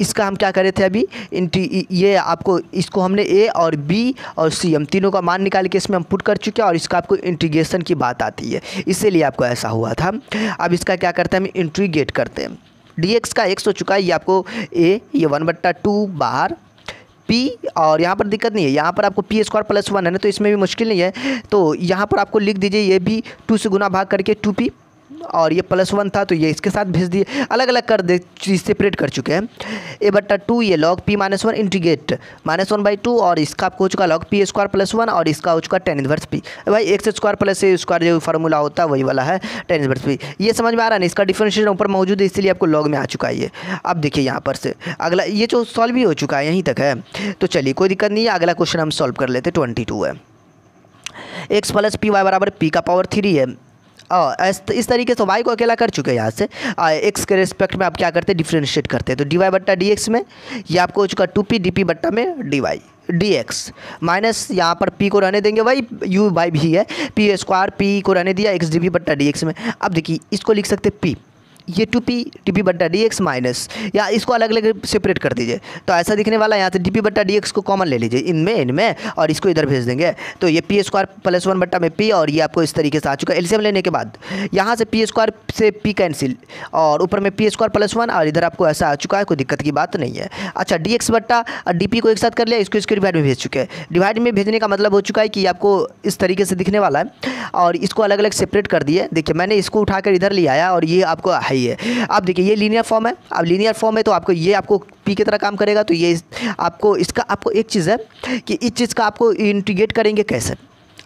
इसका हम क्या करे थे अभी, ये आपको इसको हमने ए और बी और सी हम तीनों का मान निकाल के इसमें हम पुट कर चुके हैं और इसका आपको इंटीग्रेशन की बात आती है, इसीलिए आपको ऐसा हुआ था। अब इसका क्या करते हैं, हम इंटीग्रेट करते हैं। dx का x हो चुका है, ये आपको ए, ये 1/2 बाहर, पी और यहाँ पर दिक्कत नहीं है, यहाँ पर आपको पी स्क्वायर +1 है ना, तो इसमें भी मुश्किल नहीं है। तो यहाँ पर आपको लिख दीजिए ये भी 2 से गुना भाग करके 2p और ये +1 था तो ये इसके साथ भेज दिए, अलग अलग कर दे, चीज़ सेपरेट कर चुके हैं। a/2 ये log p -1 इंटीग्रेट -1/2 और इसका आपको हो चुका log p स्क्वायर +1 और इसका हो चुका tan इन्वर्स p, भाई x स्क्वायर + a स्क्वायर जो फार्मूला होता है वही वाला है tan इन्वर्स p। ये समझ में आ रहा है, इसका डिफरेंशिएशन ऊपर मौजूद है इसलिए आपको log में आ चुका है ये। अब देखिए यहाँ पर से अगला, ये जो सॉल्व भी हो चुका है यहीं तक है, तो चलिए कोई दिक्कत नहीं है। अगला क्वेश्चन हम सॉल्व कर लेते, 22 है, x प्लस पी वाई बराबर पी का पावर 3 है। इस तरीके से वाई को अकेला कर चुके हैं, यहाँ से एक्स के रेस्पेक्ट में आप क्या करते हैं, डिफ्रेंशिएट करते हैं। तो dy/dx में ये आपको हो चुका 2p dp/, में dy dx माइनस, यहाँ पर p को रहने देंगे वही u बाई भी है, p स्क्वायर p को रहने दिया x dp/dx में। अब देखिए इसको लिख सकते p, ये 2p dp/dx माइनस, या इसको अलग अलग सेपरेट कर दीजिए तो ऐसा दिखने वाला है। यहाँ से dp/dx को कॉमन ले लीजिए इनमें और इसको इधर भेज देंगे, तो ये पी स्क्वायर +1/p और ये आपको इस तरीके से आ चुका है। एलसीएम लेने के बाद यहाँ से पी स्क्वायर से p कैंसिल और ऊपर में पी स्क्वायर +1 और इधर आपको ऐसा आ चुका है, कोई दिक्कत की बात नहीं है। अच्छा dx/dp को एक साथ कर लिया, इसको डिवाइड में भेज चुके हैं। डिवाइड में भेजने का मतलब हो चुका है कि आपको इस तरीके से दिखने वाला है और इसको अलग अलग सेपरेट कर दिए। देखिए मैंने इसको उठाकर इधर ले आया और ये आपको है। अब देखिए ये लीनियर फॉर्म है, अब लीनियर फॉर्म है तो आपको ये आपको पी की तरह काम करेगा। तो ये आपको इसका आपको एक चीज़ है कि इस चीज़ का आपको इंटीग्रेट करेंगे कैसे,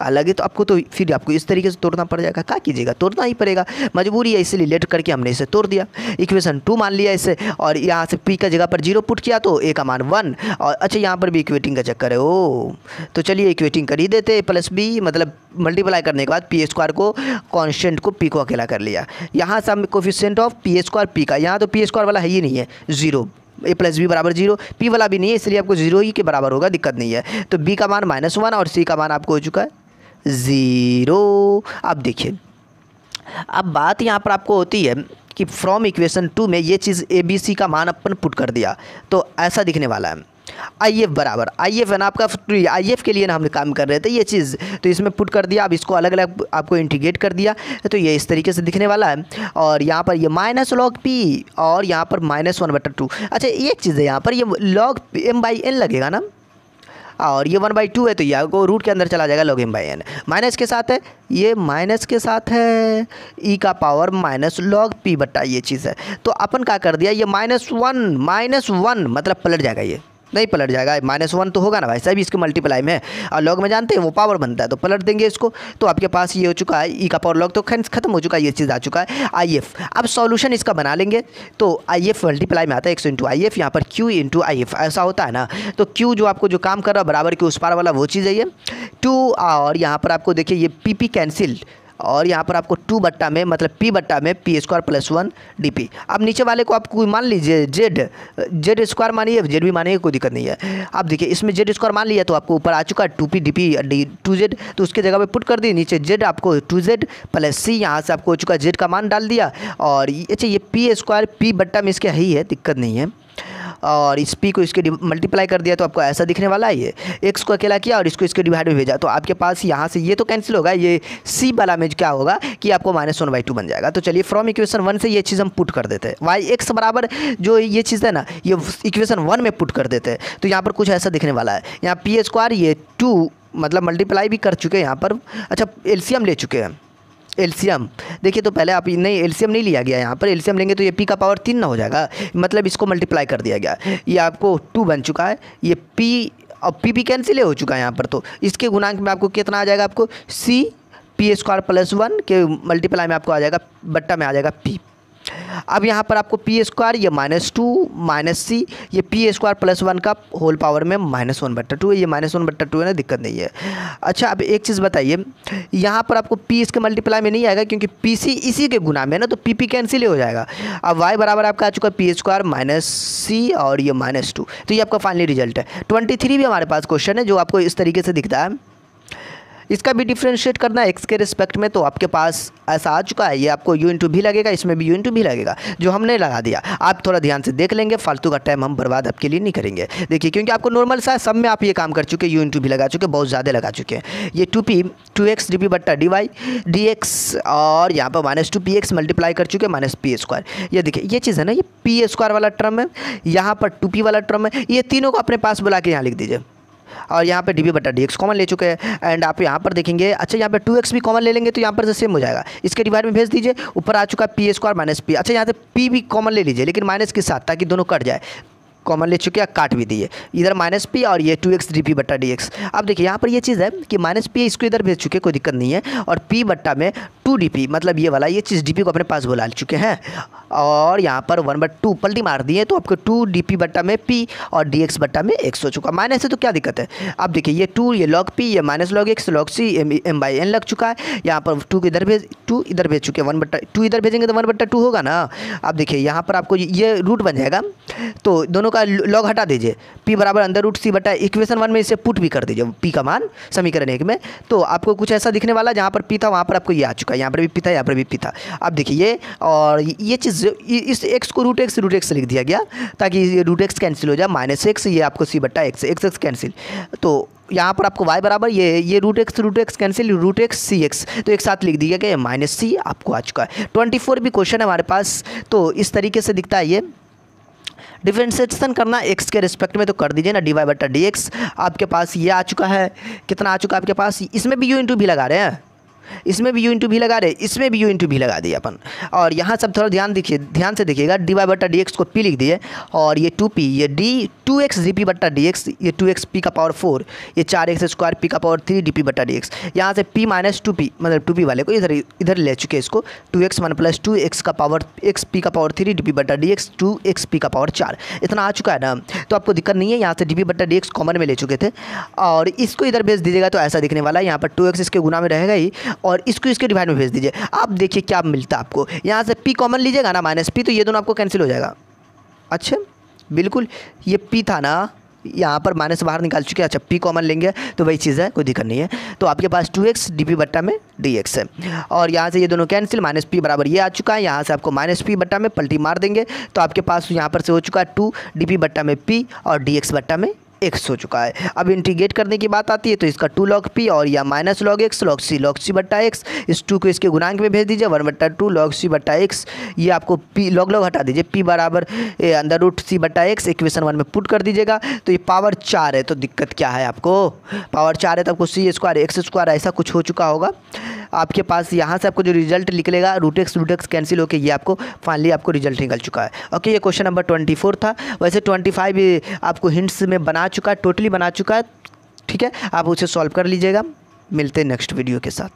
अलग है तो आपको फिर आपको इस तरीके से तोड़ना पड़ जाएगा, क्या कीजिएगा, तोड़ना ही पड़ेगा, मजबूरी है इसलिए लेट करके हमने इसे तोड़ दिया। इक्वेशन 2 मान लिया इसे और यहाँ से पी का जगह पर 0 पुट किया तो ए का मान 1 और अच्छा यहाँ पर भी इक्वेटिंग का चक्कर है, ओ तो चलिए इक्वेटिंग कर ही देते। ए प्लस बी मतलब मल्टीप्लाई करने के बाद पी स्क्वायर को कॉन्स्टेंट को पी को अकेला कर लिया। यहाँ से हम coefficient of P square P का, यहाँ तो पी स्क्वायर वाला है ही नहीं है 0, ए प्लस बी बराबर 0, पी वाला भी नहीं है इसलिए आपको 0 ही के बराबर होगा, दिक्कत नहीं है। तो बी का मान -1 और सी का मान आपको हो चुका है 0। अब देखिए अब बात यहाँ पर आपको होती है कि फ्रॉम इक्वेशन 2 में ये चीज़ ए बी सी का मान अपन पुट कर दिया तो ऐसा दिखने वाला है। IF बराबर IF है ना आपका, IF के लिए ना हम काम कर रहे थे ये चीज़, तो इसमें पुट कर दिया। अब इसको अलग अलग आपको इंटीग्रेट कर दिया तो ये इस तरीके से दिखने वाला है और यहाँ पर ये -log p और यहाँ पर -1/2। अच्छा एक चीज़ है यहाँ पर ये log m/n लगेगा ना और ये 1/2 है तो ये आपको रूट के अंदर चला जाएगा, log m/n माइनस के साथ है, ये माइनस के साथ है e का पावर -log p/ ये चीज़ है। तो अपन क्या कर दिया, ये -1 मतलब पलट जाएगा, ये नहीं पलट जाएगा, -1 तो होगा ना भाई साहब, इसके मल्टीप्लाई में और लॉग में जानते हैं वो पावर बनता है तो पलट देंगे इसको। तो आपके पास ये हो चुका है ई का पावर लॉग, तो खत्म हो चुका है, ये चीज़ आ चुका है IF। अब सॉल्यूशन इसका बना लेंगे तो IF मल्टीप्लाई में आता है x × IF, यहाँ पर q × IF ऐसा होता है ना। तो q जो आपको जो काम कर रहा है बराबर के उस पार वाला वो चीज़ है ये 2 और यहाँ पर आपको देखिए ये PP कैंसिल और यहाँ पर आपको 2/ में मतलब p/ में पी स्क्वायर +1 dp। अब नीचे वाले को आप कोई मान लीजिए जेड स्क्वायर मानिए, जेड भी मानिए कोई दिक्कत नहीं है। अब देखिए इसमें जेड स्क्वायर मान लिया तो आपको ऊपर आ चुका है 2p dp/2z, तो उसके जगह पे पुट कर दी, नीचे जेड आपको 2z + c, यहाँ से आपको हो चुका जेड का मान डाल दिया और अच्छा ये पी स्क्वायर p/ में इसके ही है, दिक्कत नहीं है और इस p को इसके मल्टीप्लाई कर दिया तो आपको ऐसा दिखने वाला है। ये x को अकेला किया और इसको इसके डिवाइड में भेजा तो आपके पास यहाँ से ये तो कैंसिल होगा, ये c वाला में क्या होगा कि आपको -1/2 बन जाएगा। तो चलिए फ्रॉम इक्वेशन 1 से ये चीज़ हम पुट कर देते हैं, y x बराबर जो ये चीज़ है ना ये इक्वेशन 1 में पुट कर देते हैं तो यहाँ पर कुछ ऐसा दिखने वाला है। यहाँ p स्क्वायर ये 2 मतलब मल्टीप्लाई भी कर चुके हैं यहाँ पर, अच्छा एलसीएम ले चुके हैं एलसीएम देखिए, तो पहले आप नहीं एलसीएम नहीं लिया गया, यहाँ पर एलसीएम लेंगे तो ये पी का पावर 3 ना हो जाएगा, मतलब इसको मल्टीप्लाई कर दिया गया, ये आपको 2 बन चुका है, ये पी और पी पी कैंसिल हो चुका है यहाँ पर, तो इसके गुणांक में आपको कितना आ जाएगा, आपको सी पी स्क्वायर प्लस 1 के मल्टीप्लाई में आपको आ जाएगा, बट्टा में आ जाएगा पी। अब यहाँ पर आपको पी स्क्वायर ये -2 -c ये पी स्क्वायर प्लस 1 का होल पावर में -1/2 है, ये -1/2 है ना, दिक्कत नहीं है। अच्छा अब एक चीज़ बताइए, यहाँ पर आपको पी इसके मल्टीप्लाई में नहीं आएगा क्योंकि पी सी इसी के गुना में है ना, तो पी पी कैंसिल हो जाएगा। अब y बराबर आपका आ चुका है पी स्क्वायर -c और ये -2, तो ये आपका फाइनली रिजल्ट है। 23 भी हमारे पास क्वेश्चन है जो आपको इस तरीके से दिखता है, इसका भी डिफ्रेंशिएट करना है एक्स के रिस्पेक्ट में, तो आपके पास ऐसा आ चुका है, ये आपको u इंटू भी लगेगा, इसमें भी u इंटू भी लगेगा जो हमने लगा दिया। आप थोड़ा ध्यान से देख लेंगे, फालतू का टाइम हम बर्बाद आपके लिए नहीं करेंगे। देखिए क्योंकि आपको नॉर्मल सा सब में आप ये काम कर चुके, u इंटू भी लगा चुके, बहुत ज़्यादा लगा चुके हैं। ये 2x dp बट्टा dy dx और यहाँ पर -2px मल्टीप्लाई कर चुके -p स्क्वायर। ये देखिए ये चीज़ है ना, ये पी स्क्वायर वाला टर्म है, यहाँ पर 2p वाला टर्म है, ये तीनों को अपने पास बुला के यहाँ लिख दीजिए, और यहाँ पे dp बटा dx कॉमन ले चुके हैं। एंड आप यहाँ पर देखेंगे, अच्छा यहाँ पे 2x भी कॉमन ले लेंगे तो यहाँ पर से सेम हो जाएगा, इसके डिवाइड में भेज दीजिए, ऊपर आ चुका है पी स्क्वायर -p। अच्छा यहाँ से p भी कॉमन ले लीजिए लेकिन माइनस के साथ, ताकि दोनों कट जाए, कॉमन ले चुके हैं, काट भी दिए, इधर -p और ये 2x dp बटा dx। अब देखिए यहाँ पर ये चीज़ है कि -p इसको इधर भेज चुके, कोई दिक्कत नहीं है, और p बट्टा में 2dp, मतलब ये वाला ये चीज़ dp को अपने पास बुला चुके हैं, और यहाँ पर 1/2 पलटी मार दिए, तो आपको 2dp बट्टा में p और dx बट्टा में x हो चुका, माइनस है तो क्या दिक्कत है। अब देखिए ये 2 ये log p ये -log x log c m/n लग चुका है, यहाँ पर 2 इधर भेज 2 इधर भेज चुके हैं, 1/2 इधर भेजेंगे तो 1/2 होगा ना। अब देखिए यहाँ पर आपको ये रूट बन जाएगा, तो दोनों का लॉग हटा दीजिए, p बराबर √c बटा इक्वेशन 1 में इसे पुट भी कर दीजिए p का मान समीकरण 1 में, तो आपको कुछ ऐसा दिखने वाला, जहाँ पर p था वहाँ पर आपको ये आ चुका है, यहाँ पर भी p था यहाँ पर भी p था। अब देखिए ये और ये चीज़, इस x को √x लिख दिया गया ताकि ये √x कैंसिल हो जाए, -x ये आपको c बटा x कैंसिल, तो यहाँ पर आपको y बराबर ये √x कैंसिल √x cx, तो एक साथ लिख दिया गया -c आपको आ चुका है। 24 भी क्वेश्चन है हमारे पास, तो इस तरीके से दिखता है ये, डिफ्रेंशिएशन करना x के रिस्पेक्ट में तो कर दीजिए ना, dy बटा dx आपके पास ये आ चुका है, कितना आ चुका है आपके पास, इसमें भी u इंटू भी लगा रहे हैं, इसमें भी u इंटू भी लगा रहे, इसमें भी u इंटू भी लगा दिए अपन, और यहाँ सब थोड़ा ध्यान से देखिएगा, dy बटा dx को p लिख दिए, और ये 2p ये 2x dp बट्टा dx ये 2x p का पावर 4 ये 4x स्क्वायर p का पावर 3 dp बट्टा dx, यहाँ से p -2p मतलब 2p वाले को इधर ले चुके हैं, इसको 2x 1 + 2x का पावर x p का पावर 3 dp बट्टा dx 2x p का पावर 4 इतना आ चुका है ना, तो आपको दिक्कत नहीं है। यहाँ से dp बट्टा dx कॉमन में ले चुके थे, और इसको इधर भेज दीजिएगा तो ऐसा दिखने वाला है, यहाँ पर 2x इसके गुना में रहेगा ही, और इसको इसके डिवाइड में भेज दीजिए, आप देखिए क्या मिलता है आपको, यहाँ से p कॉमन लीजिएगा ना -p, तो ये दोनों आपको कैंसिल हो जाएगा। अच्छा बिल्कुल ये p था ना, यहाँ पर माइनस बाहर निकाल चुके हैं, अच्छा p कॉमन लेंगे तो वही चीज़ है, कोई दिक्कत नहीं है। तो आपके पास 2x dp बट्टा में dx है, और यहाँ से ये दोनों कैंसिल, -p बराबर ये आ चुका है, यहाँ से आपको -p बट्टा में पलटी मार देंगे तो आपके पास यहाँ पर से हो चुका है 2dp बट्टा में p और dx बट्टा में x हो चुका है। अब इंटीग्रेट करने की बात आती है, तो इसका 2 log p और या -log x log c बट्टा x, इस 2 को इसके गुणांक में भेज दीजिए, 1/2 log c बट्टा x, ये आपको p log हटा दीजिए, p बराबर √c बट्टा x इक्वेशन 1 में पुट कर दीजिएगा, तो ये पावर 4 है, तो दिक्कत क्या है आपको, पावर 4 है तो आपको c² x² ऐसा कुछ हो चुका होगा आपके पास। यहाँ से आपको जो रिजल्ट निकलेगा √x कैंसिल होकर ये आपको फाइनली आपको रिजल्ट निकल चुका है। ओके ये क्वेश्चन नंबर 24 था, वैसे 25 आपको हिंट्स में बना चुका है, टोटली बना चुका है, ठीक है आप उसे सॉल्व कर लीजिएगा। मिलते हैं नेक्स्ट वीडियो के साथ।